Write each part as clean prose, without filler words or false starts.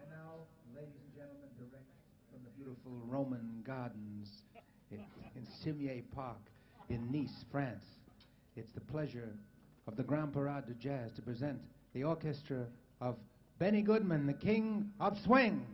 And now, ladies and gentlemen, direct from the beautiful Roman gardens in Cimier Park in Nice, France, it's the pleasure of the Grand Parade de Jazz to present the orchestra of Benny Goodman, the King of Swing.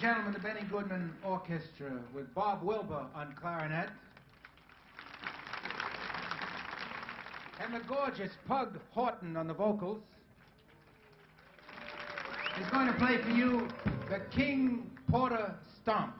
Gentlemen, the Benny Goodman Orchestra with Bob Wilber on clarinet and the gorgeous Pug Horton on the vocals. He's going to play for you the King Porter Stomp.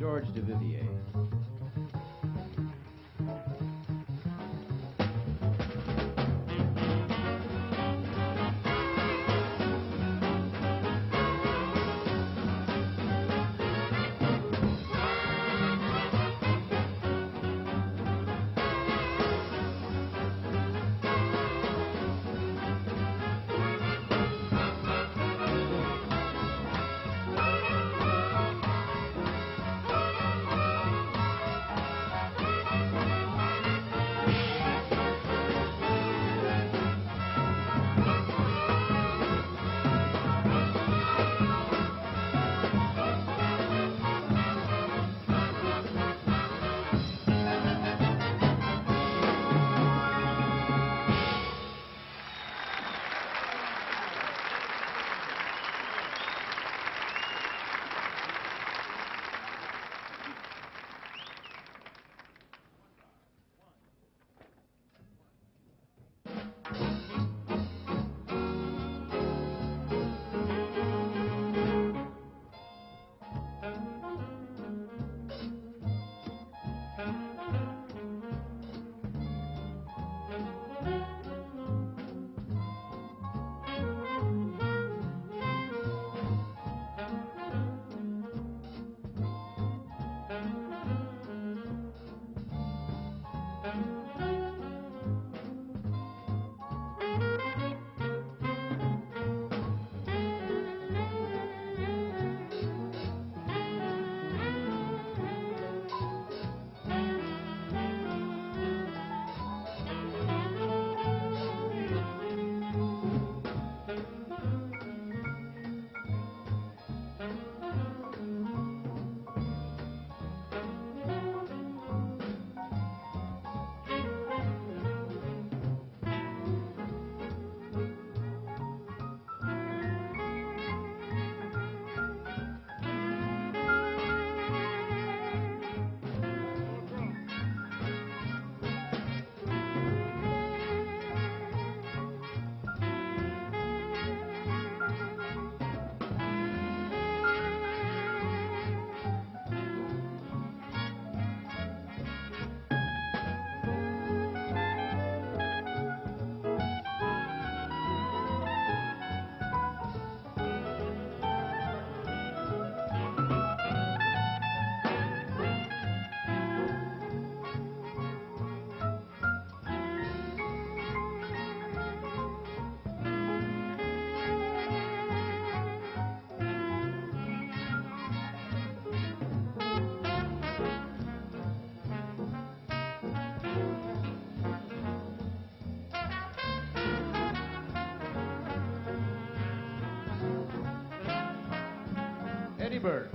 George Duvivier. Bird.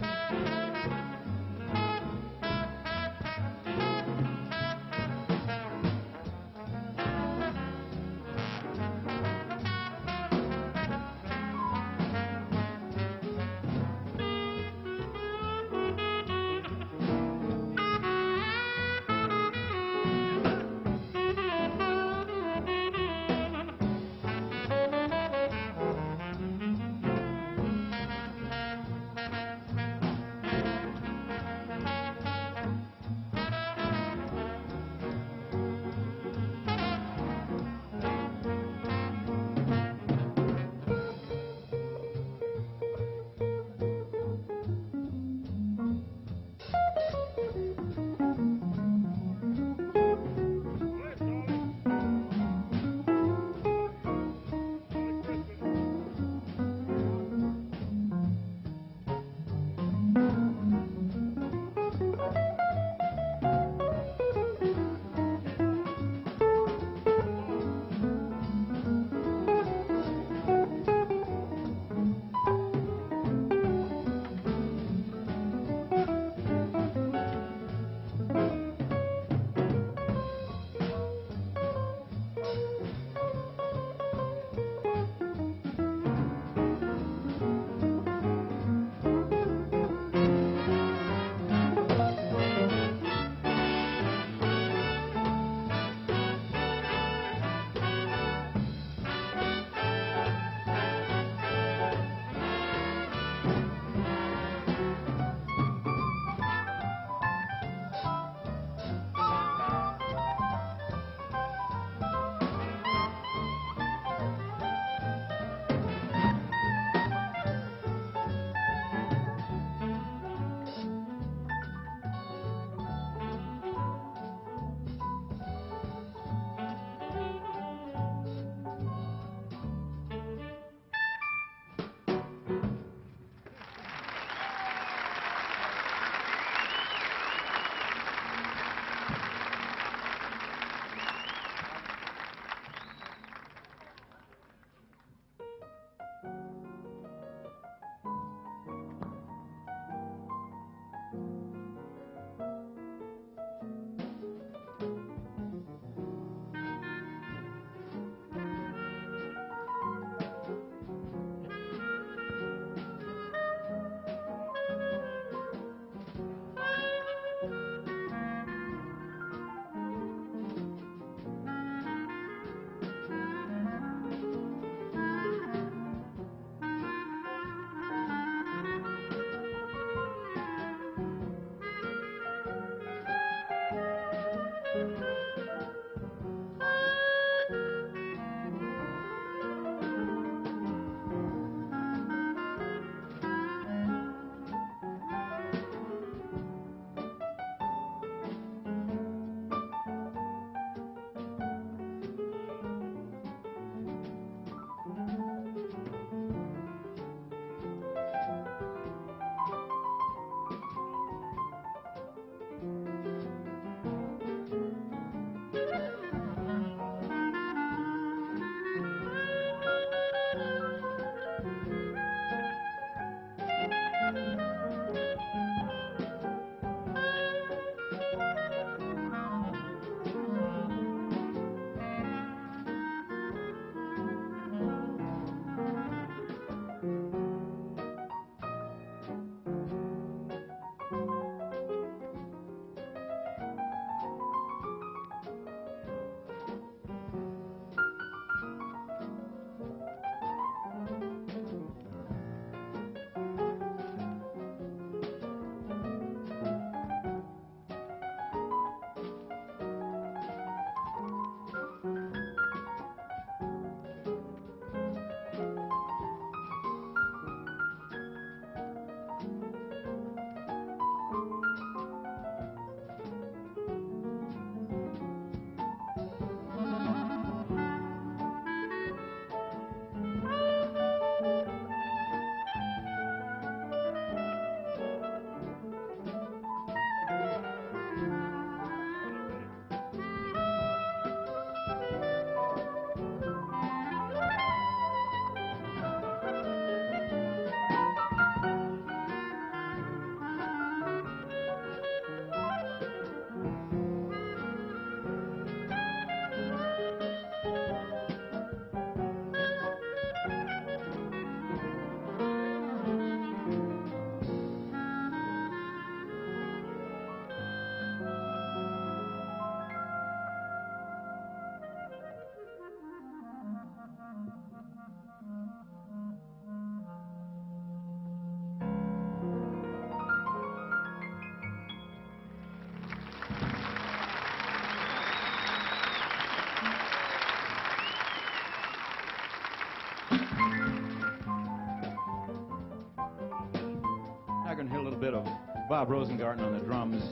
bit of Bob Rosengarden on the drums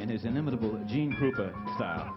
in his inimitable Gene Krupa style.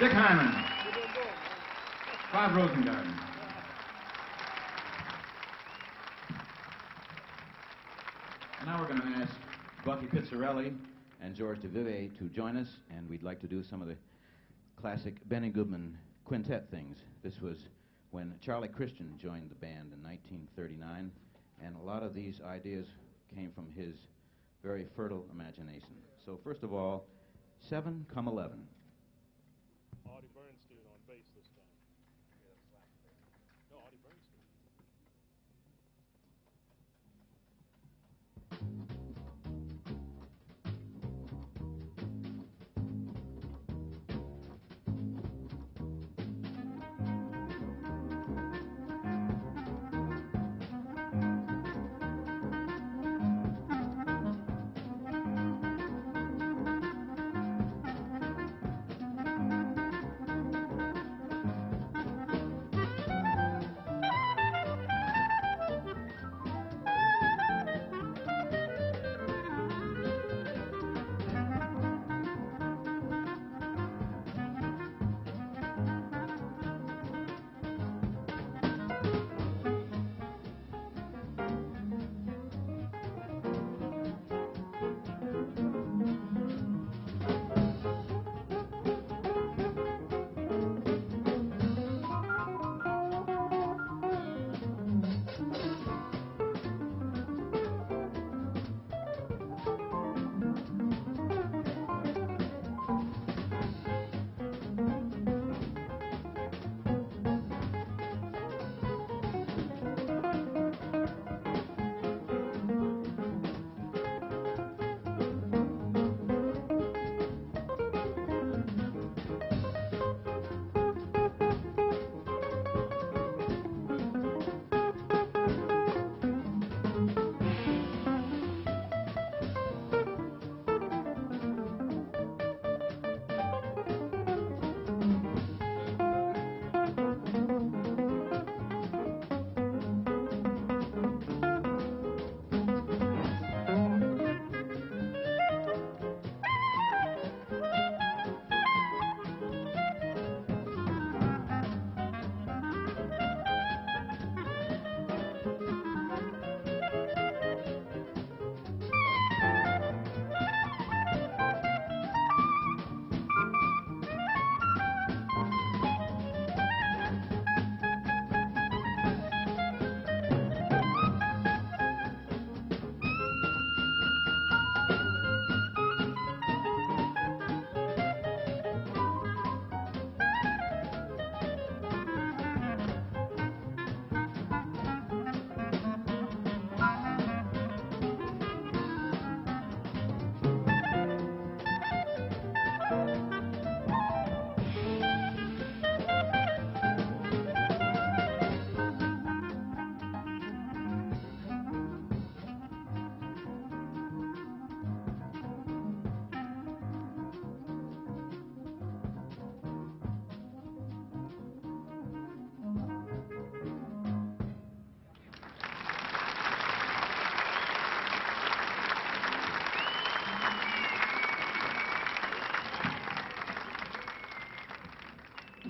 Dick Hyman, Bob Rosengarden. And now we're going to ask Bucky Pizzarelli and George Duvivier to join us, and we'd like to do some of the classic Benny Goodman quintet things. This was when Charlie Christian joined the band in 1939, and a lot of these ideas came from his very fertile imagination. So first of all, 7 Come 11.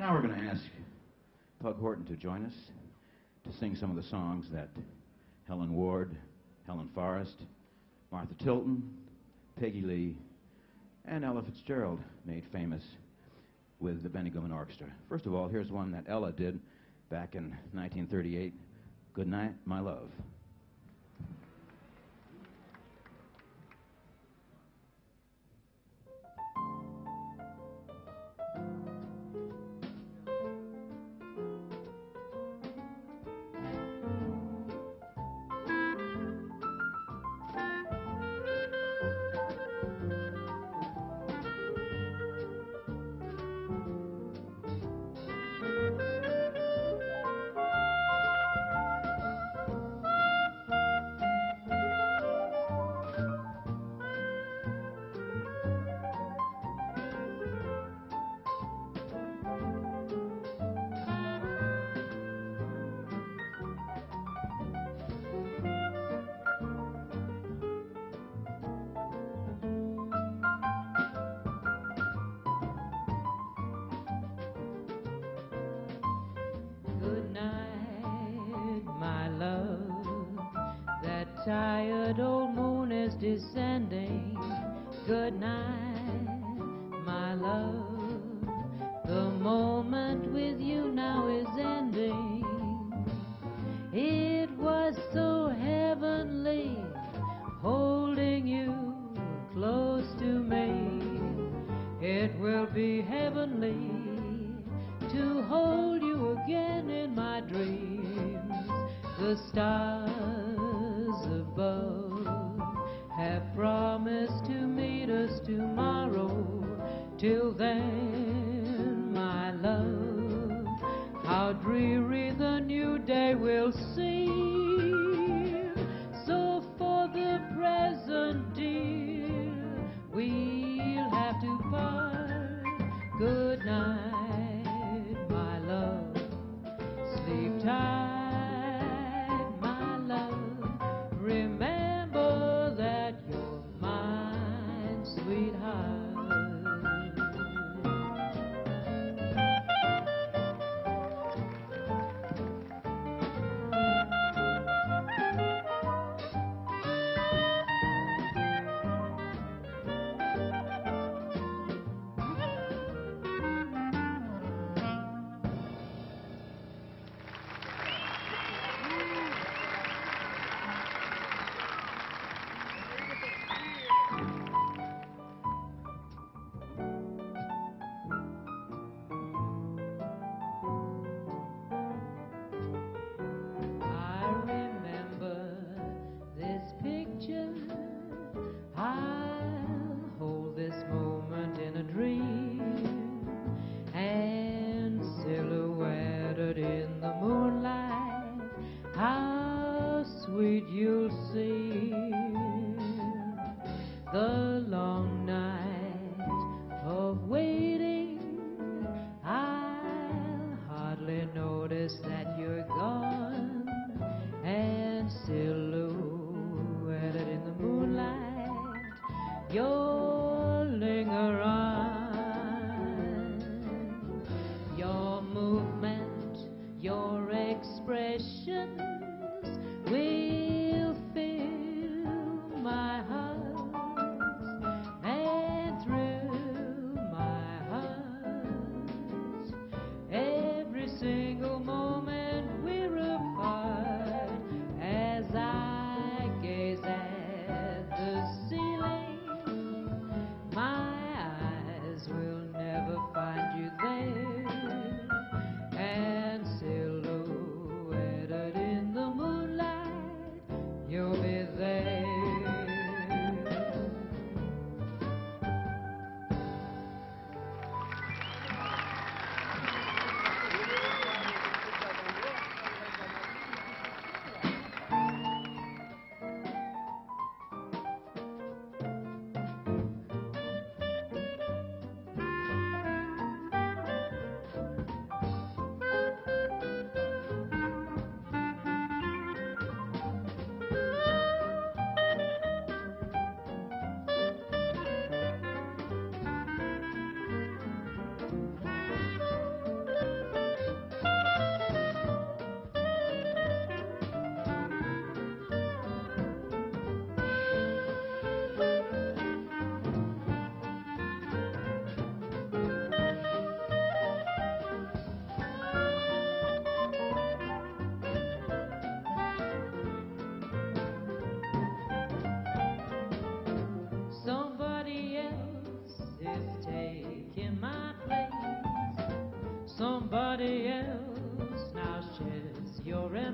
Now we're going to ask Pug Horton to join us to sing some of the songs that Helen Ward, Helen Forrest, Martha Tilton, Peggy Lee, and Ella Fitzgerald made famous with the Benny Goodman Orchestra. First of all, here's one that Ella did back in 1938, "Good Night, My Love." Tired old moon is descending. Good night, my love. The moment with you now is ending. It was so heavenly, holding you close to me. It will be heavenly to hold you again in my dreams. The stars above have promised to meet us tomorrow. Till then, my love, how dreary the new day will seem. So for the present, dear, we'll have to part. Good night, my love. Sleep tight.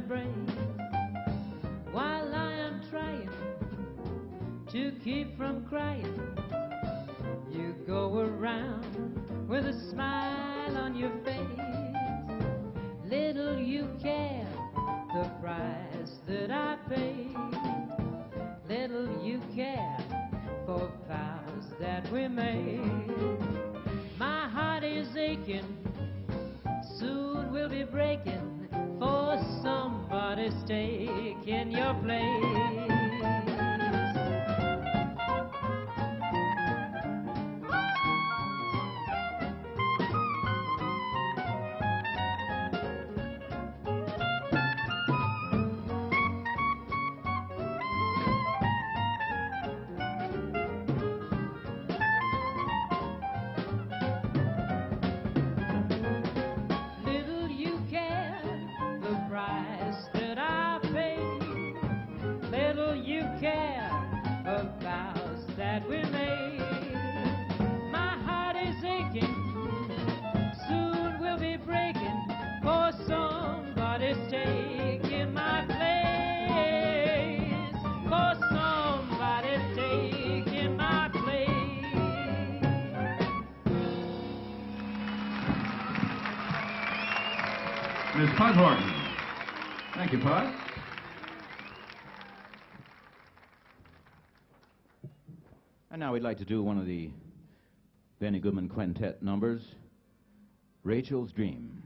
brain, while I am trying to keep from crying. You go around with a smile on your face. Little you care the price that I paid. Little you care for vows that we made. My heart is aching, soon we'll be breaking, for somebody's taking your place. Ms. Pug Horton. Thank you, Pug. And now we'd like to do one of the Benny Goodman Quintet numbers, Rachel's Dream.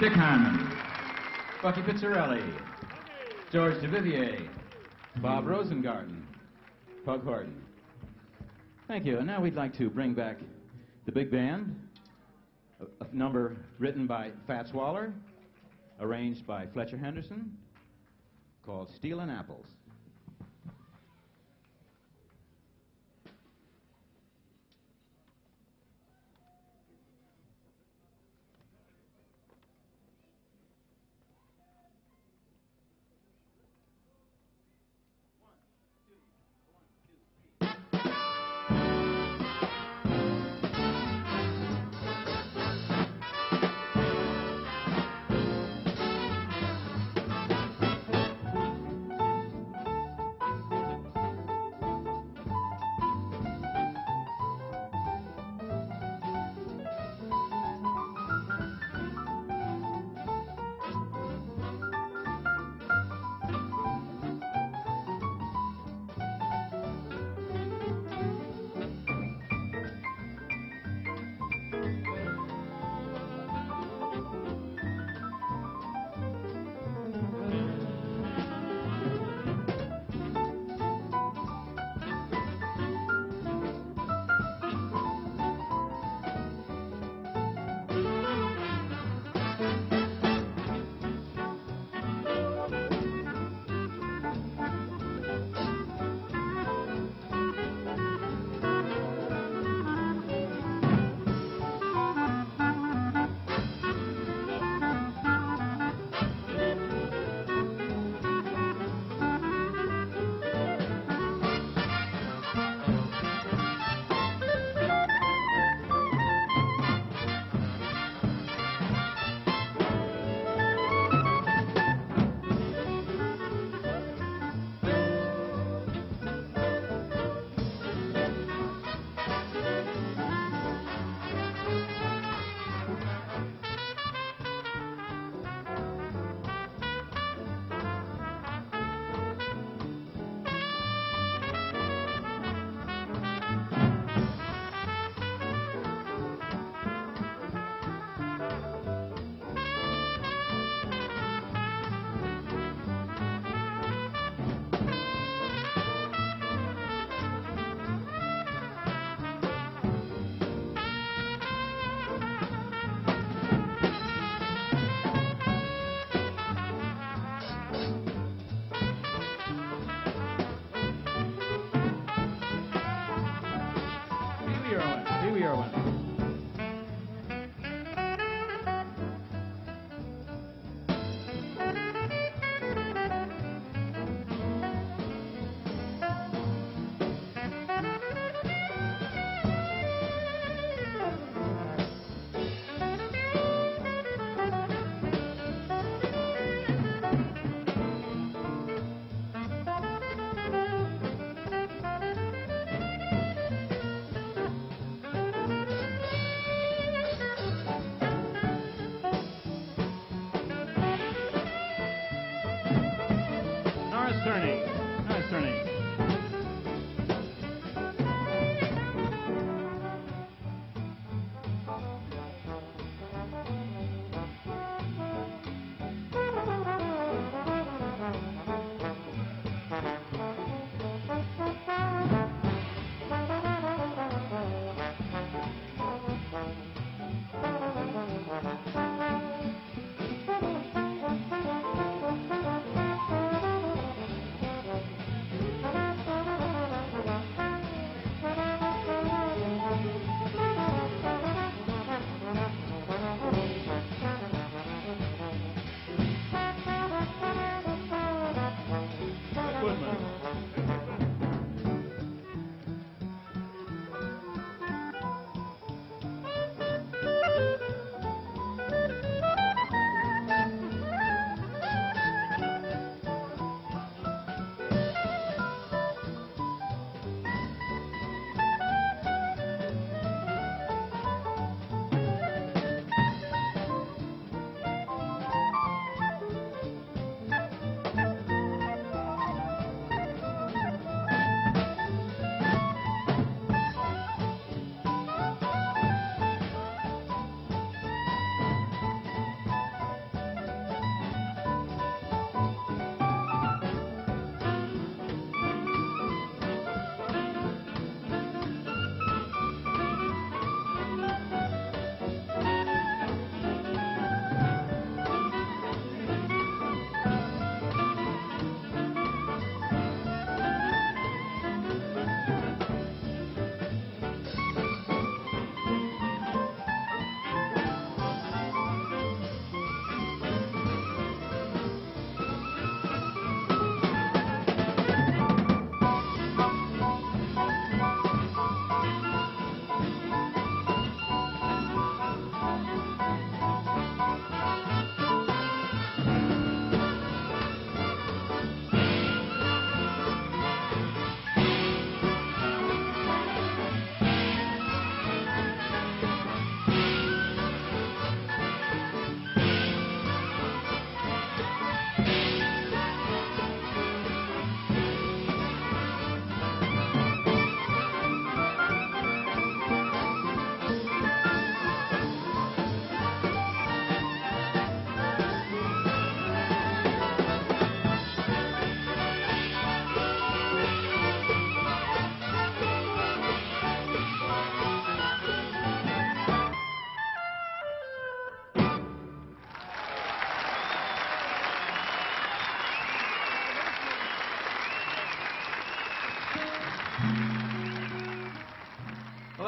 Dick Hyman, Bucky Pizzarelli, George Duvivier, Bob Rosengarden, Pug Horton. Thank you. And now we'd like to bring back the big band, a number written by Fats Waller, arranged by Fletcher Henderson, called "Stealin' Apples."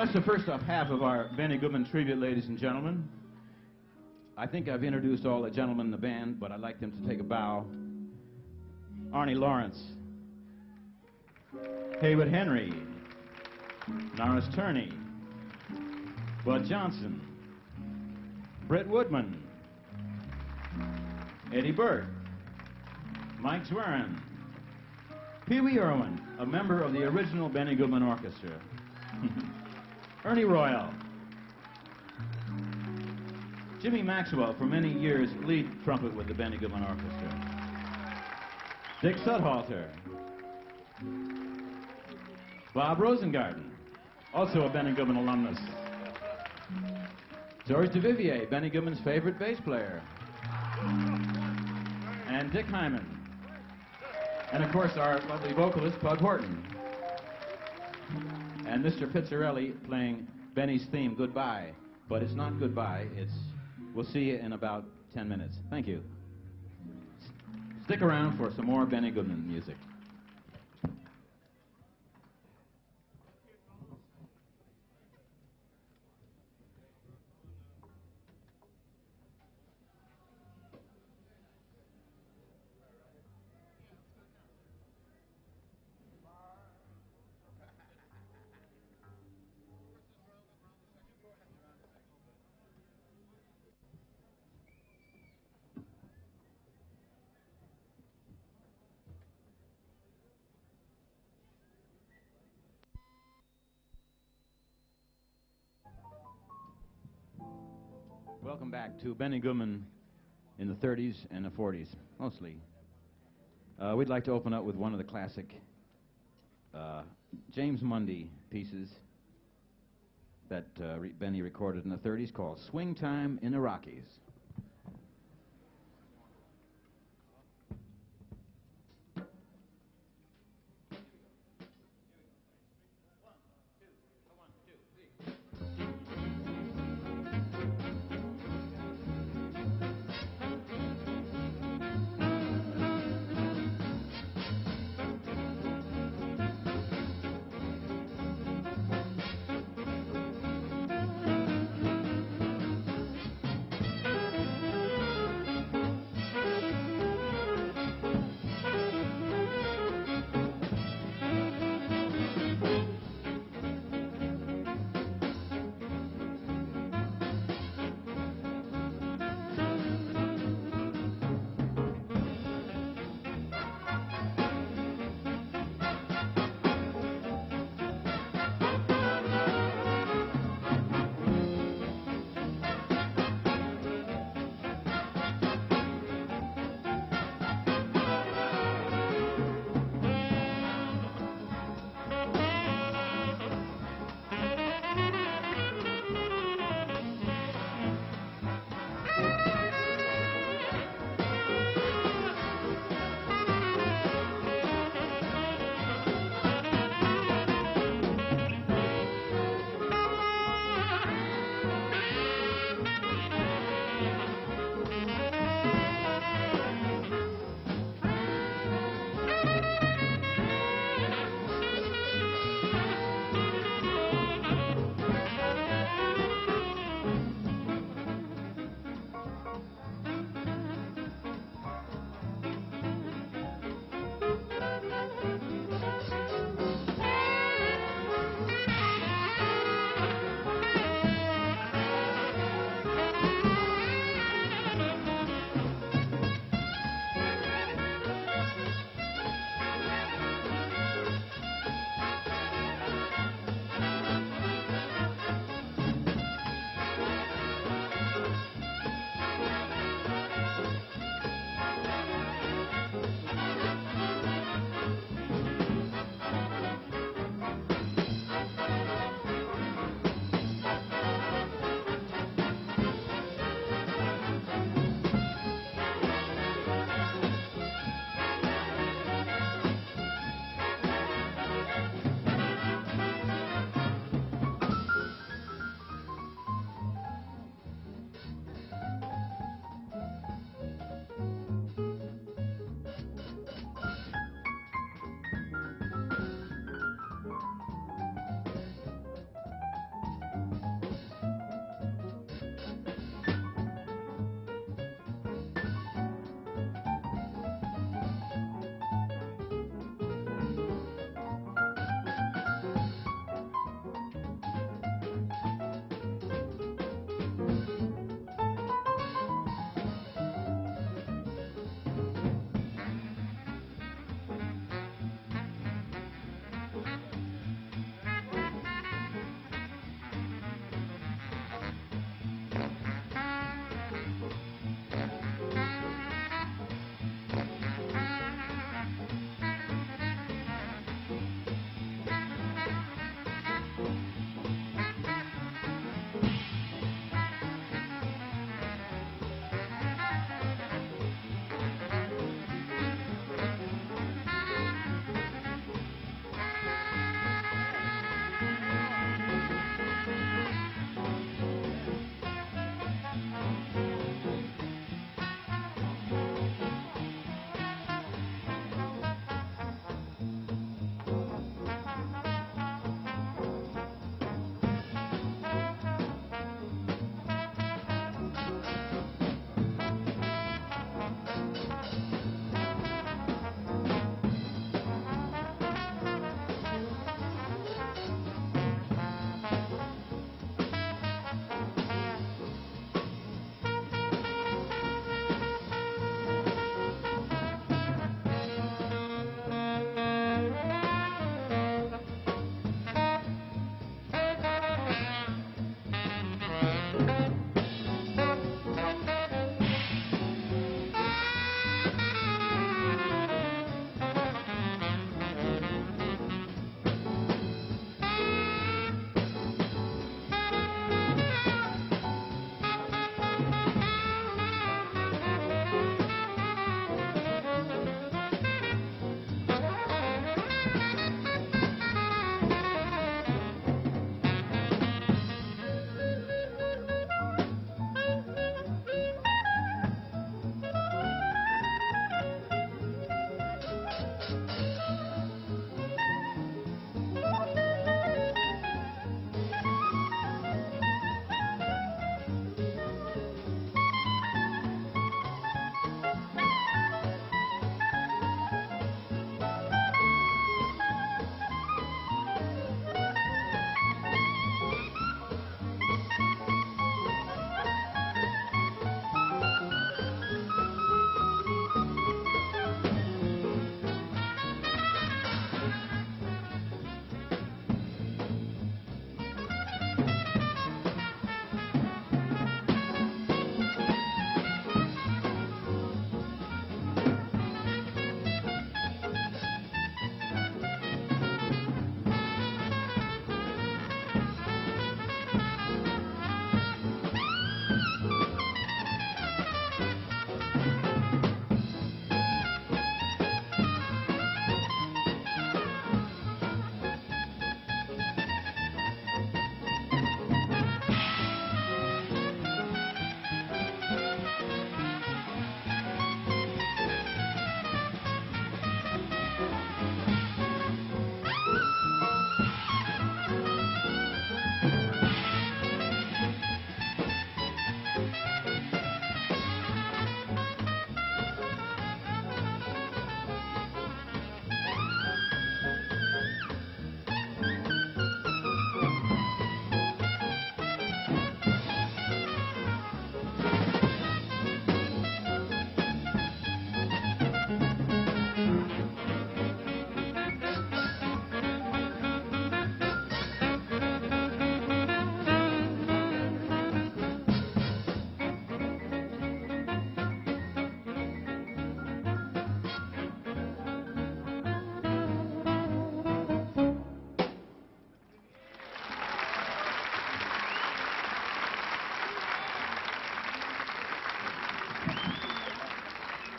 that's the first off half of our Benny Goodman tribute, ladies and gentlemen. I think I've introduced all the gentlemen in the band, but I'd like them to take a bow. Arnie Lawrence, Haywood Henry, Norris Turney, Budd Johnson, Brett Woodman, Eddie Burke, Mike Zwerin, Pee Wee Erwin, a member of the original Benny Goodman Orchestra, Ernie Royal, Jimmy Maxwell, for many years lead trumpet with the Benny Goodman Orchestra, Dick Sudhalter, Bob Rosengarden, also a Benny Goodman alumnus, George Duvivier, Benny Goodman's favorite bass player, and Dick Hyman, and of course our lovely vocalist Pug Horton, and Mr. Pizzarelli playing Benny's theme, Goodbye, but it's not goodbye, it's we'll see you in about 10 minutes. Thank you. Stick around for some more Benny Goodman music. Welcome back to Benny Goodman in the 30s and the 40s, mostly. We'd like to open up with one of the classic James Mundy pieces that Benny recorded in the 30s called Swing Time in the Rockies.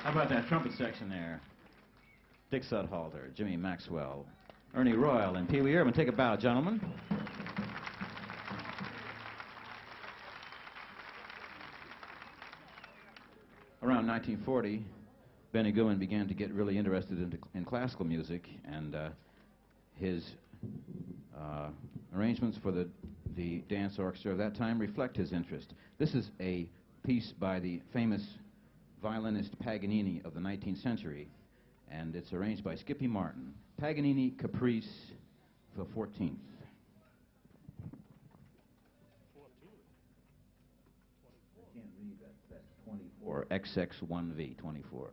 How about that trumpet section there? Dick Sudhalter, Jimmy Maxwell, Ernie Royal, and Pee Wee Erwin. Take a bow, gentlemen. Around 1940, Benny Goodman began to get really interested in classical music, and his arrangements for the dance orchestra of that time reflect his interest. This is a piece by the famous violinist Paganini of the 19th century, and it's arranged by Skippy Martin. Paganini Caprice the 14th. I can't read that. That's 24. XX1V 24.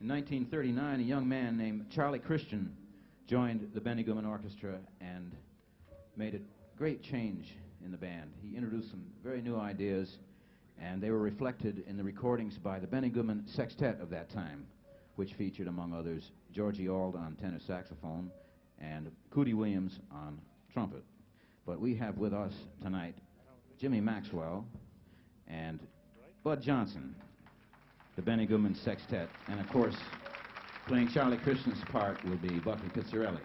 In 1939, a young man named Charlie Christian joined the Benny Goodman Orchestra and made a great change in the band. He introduced some very new ideas, and they were reflected in the recordings by the Benny Goodman Sextet of that time, which featured, among others, Georgie Auld on tenor saxophone and Cootie Williams on trumpet. But we have with us tonight Jimmy Maxwell and Budd Johnson, the Benny Goodman Sextet, and of course, playing Charlie Christian's part will be Bucky Pizzarelli.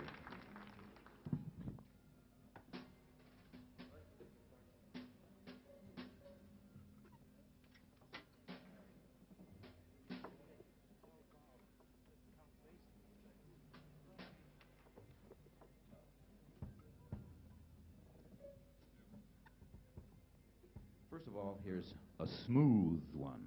First of all, here's a smooth one.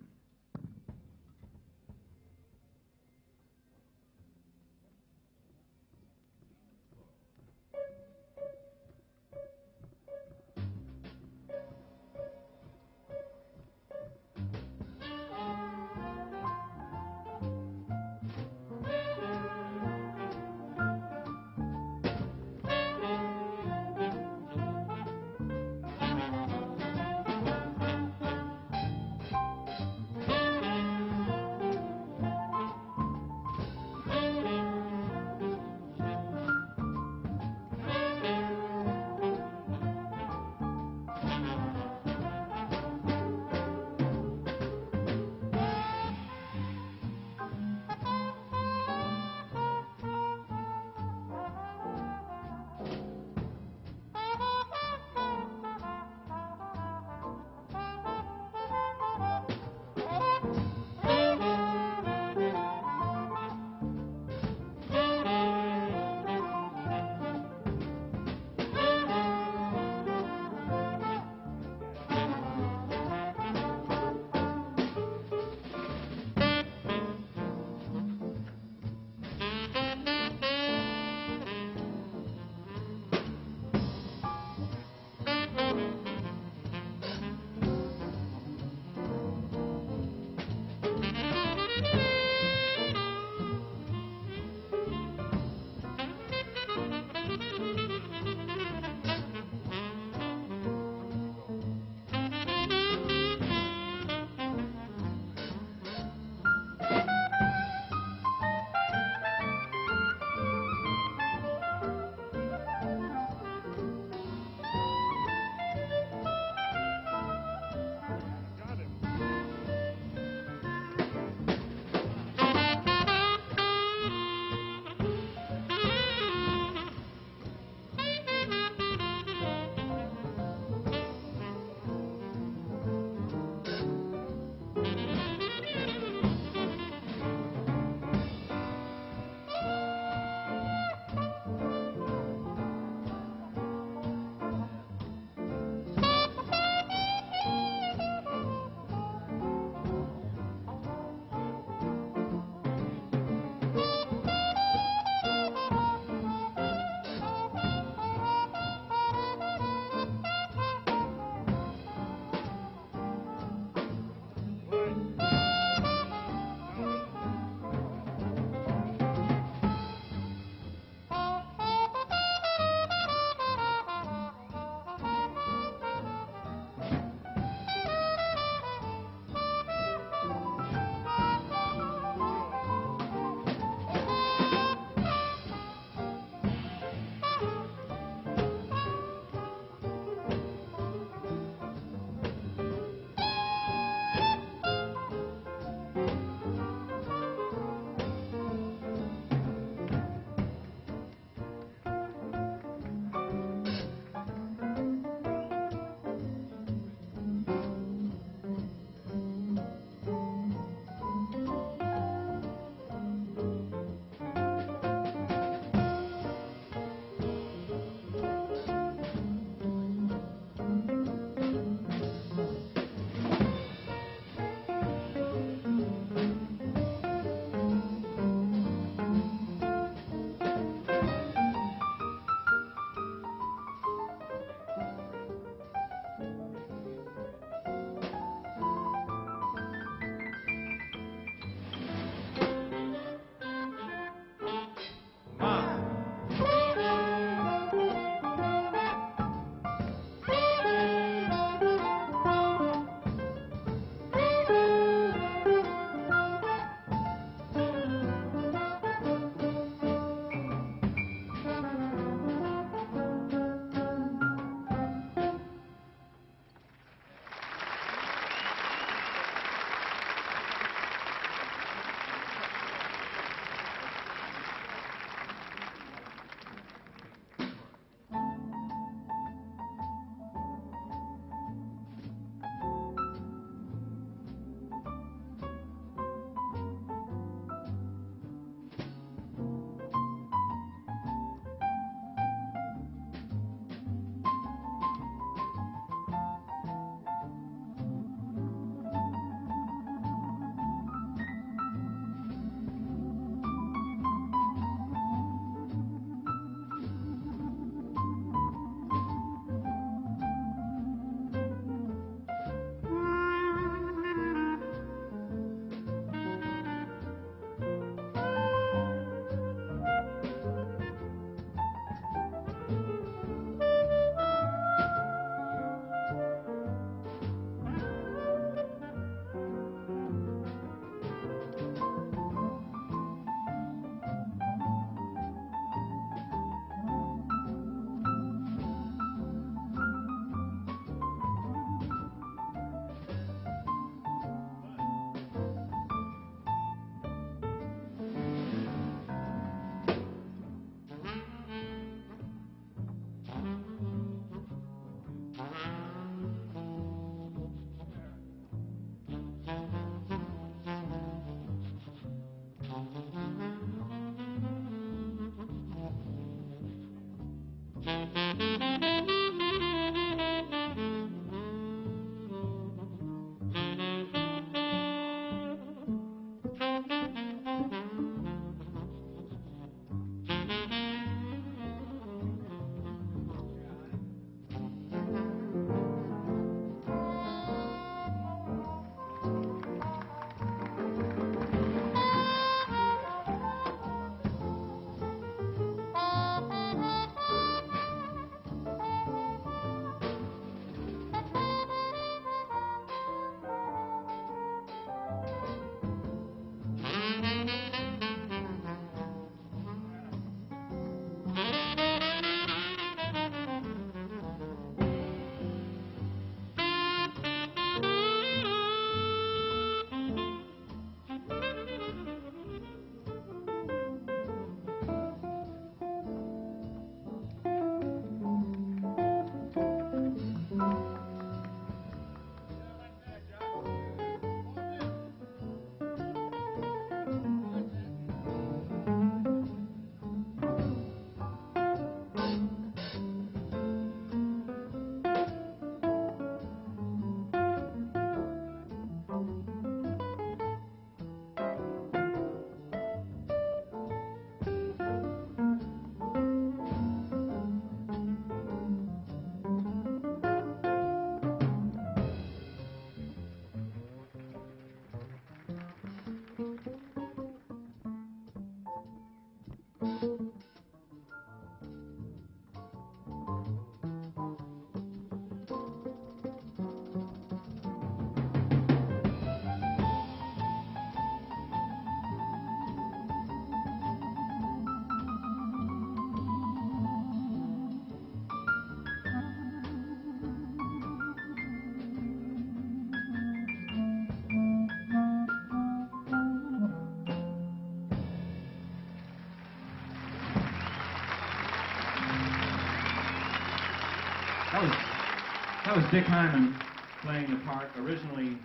That was Dick Hyman playing the part originally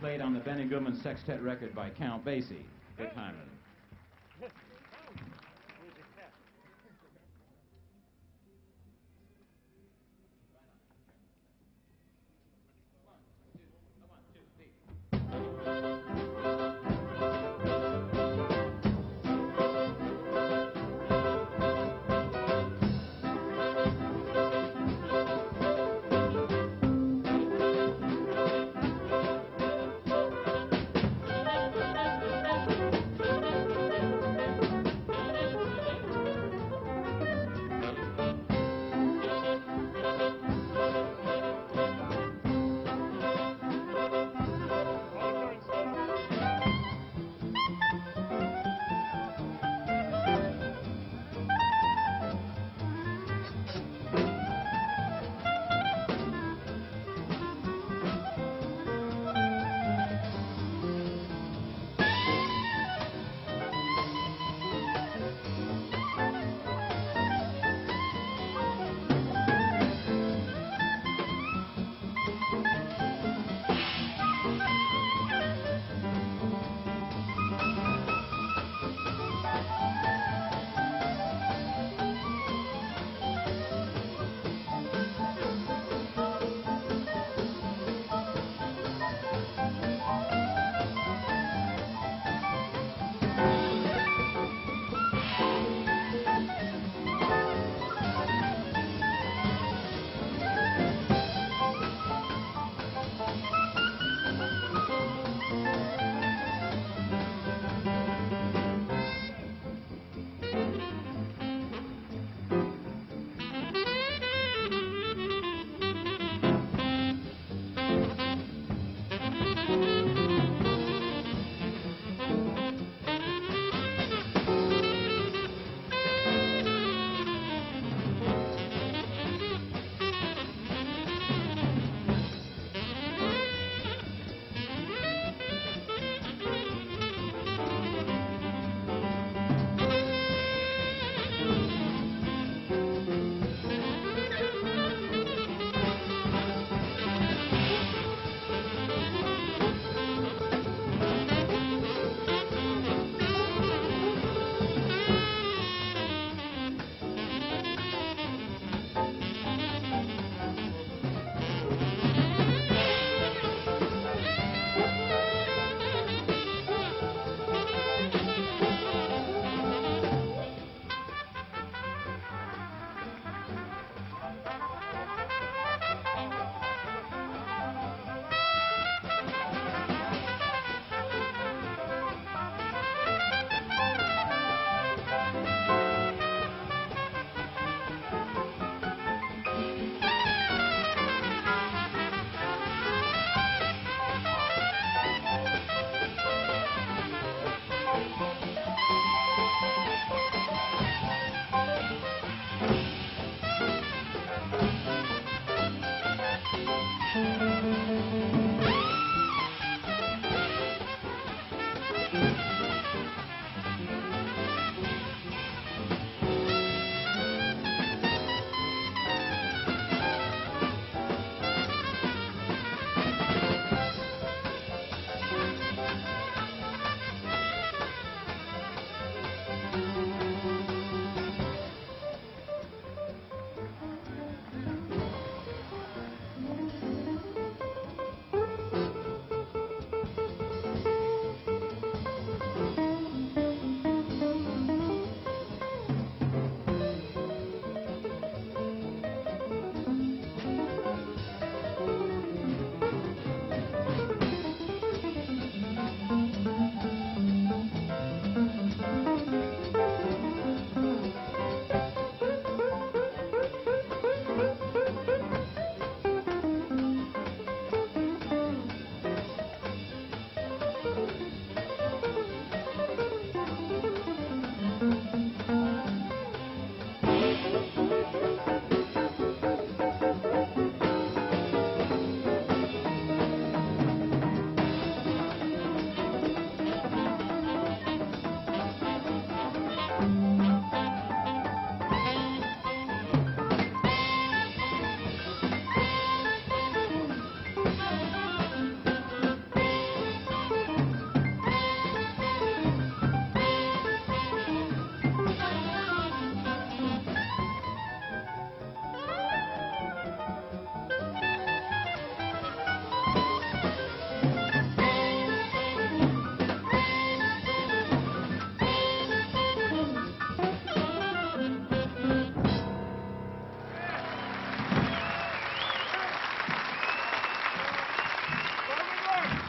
played on the Benny Goodman sextet record by Count Basie. Dick Hyman.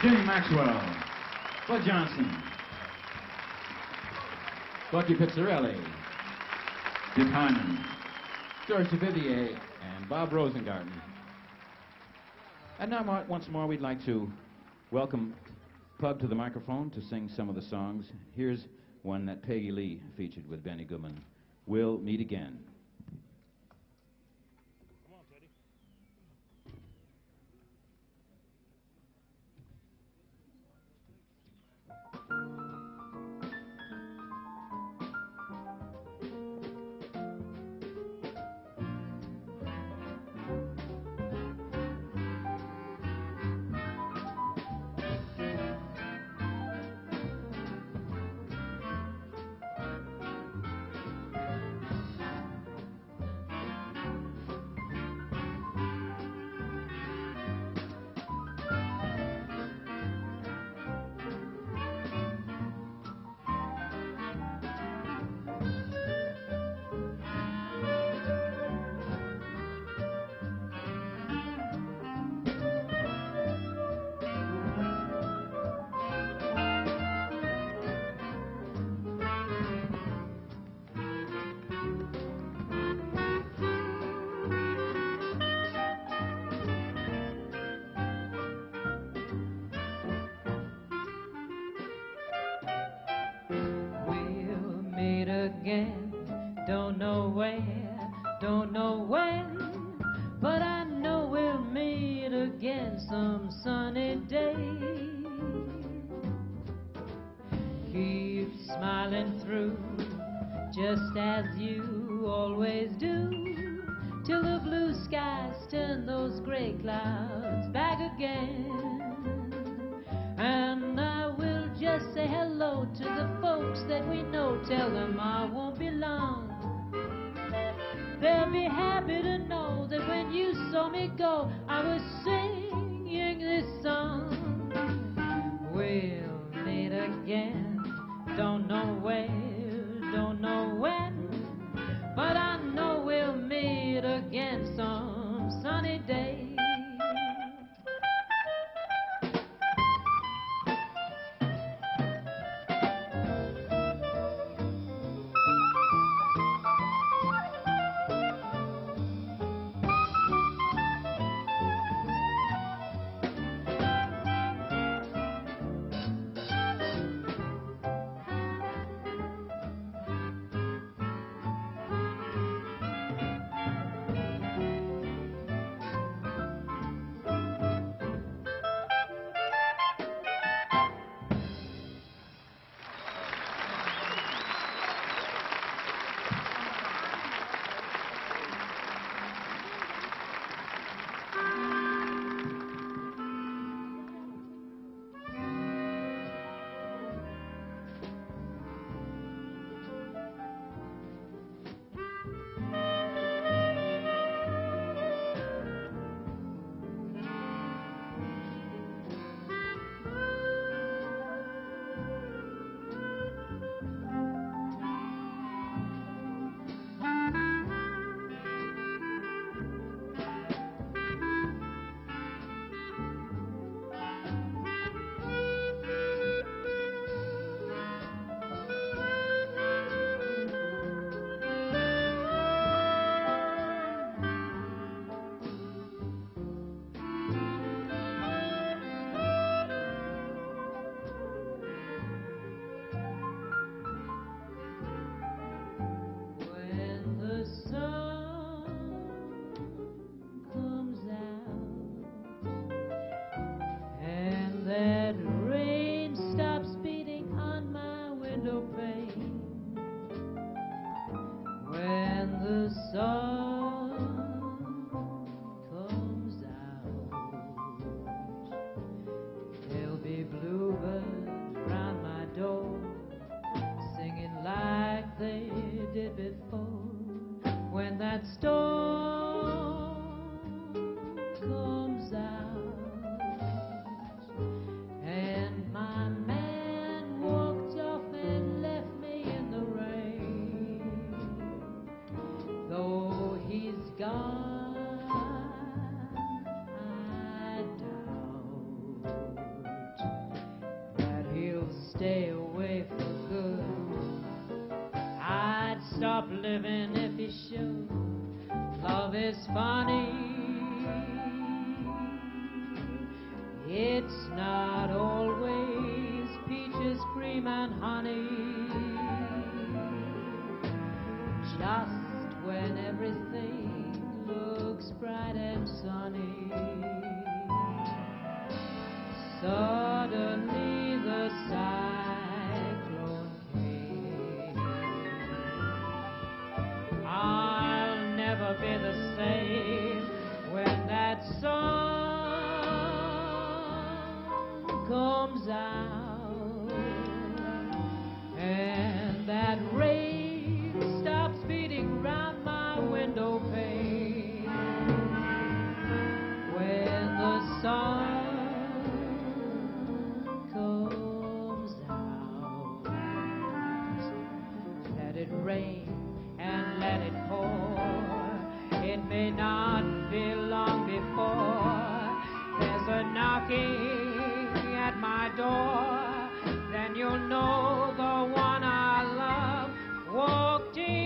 Jimmy Maxwell, Bud Johnson, Bucky Pizzarelli, Dick Hyman, George Duvivier, and Bob Rosengarden. And now once more we'd like to welcome Pug to the microphone to sing some of the songs. Here's one that Peggy Lee featured with Benny Goodman, We'll Meet Again. Again, don't know where, don't know when, but I know we'll meet again some sunny day. Keep smiling through, just as you always do, till the blue skies turn those gray clouds back again. And I will just say hello to the folks that we know, tell them I won't be long. They'll be happy to know that when you saw me go, I was singing this song. We'll meet again, don't know where, don't know when, but I know we'll meet again some sunny day. I doubt stay away for good. I'd stop living if he should. Love is funny. It's not always peaches, cream, and honey. Just when everything looks bright and sunny, suddenly the cyclone came. I'll never be the same when that sun comes out and that rain stops beating round my window pane. When the sun rain and let it pour. It may not be long before there's a knocking at my door. Then you'll know the one I love walked in.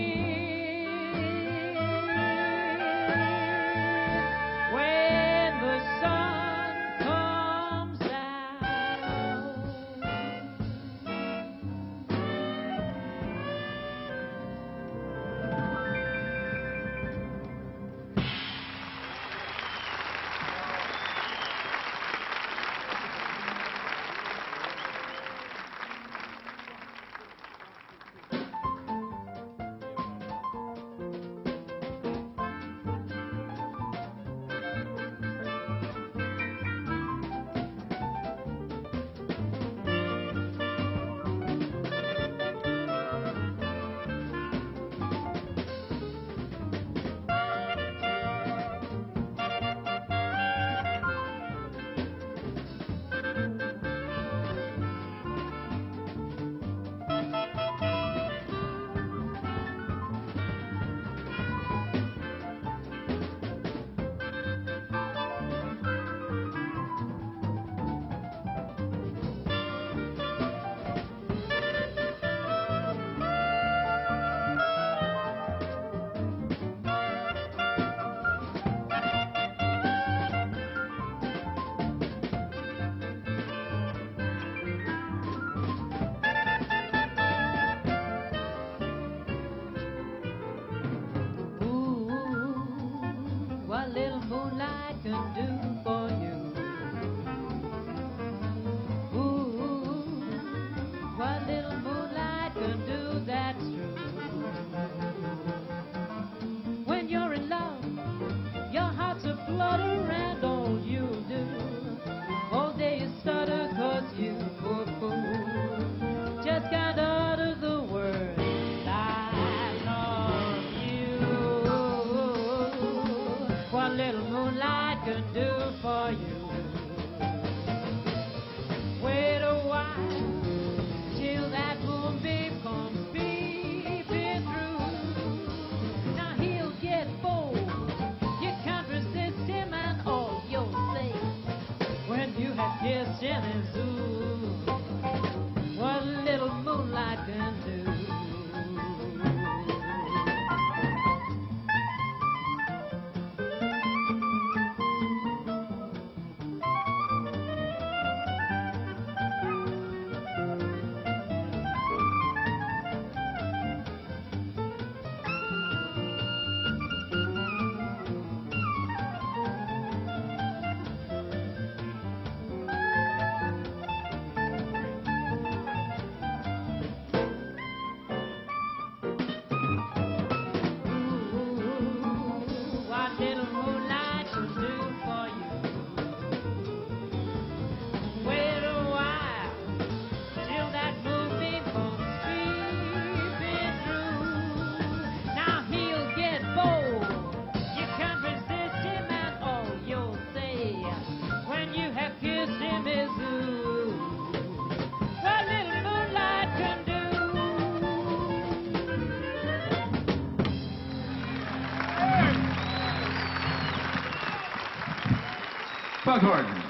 Pug Horton.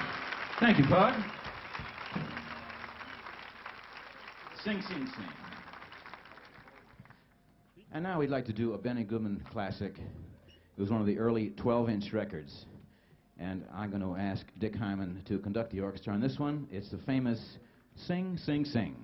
Thank you, Pug. Sing, Sing, Sing. And now we'd like to do a Benny Goodman classic. It was one of the early 12-inch records. And I'm going to ask Dick Hyman to conduct the orchestra on this one. It's the famous Sing, Sing, Sing.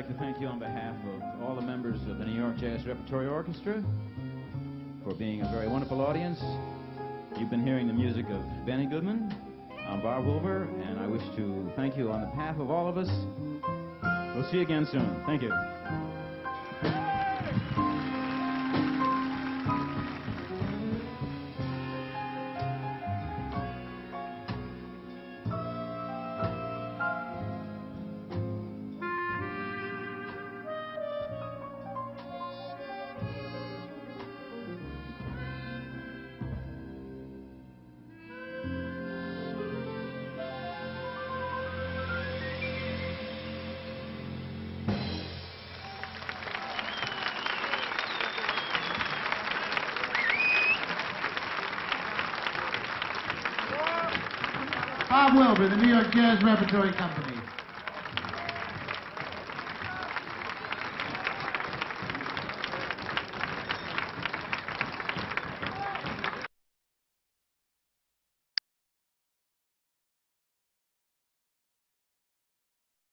like to thank you on behalf of all the members of the New York Jazz Repertory Orchestra for being a very wonderful audience. You've been hearing the music of Benny Goodman. I'm Bob Wilber, and I wish to thank you on behalf of all of us. We'll see you again soon. Thank you. Bob Wilber, the New York Jazz Repertory Company.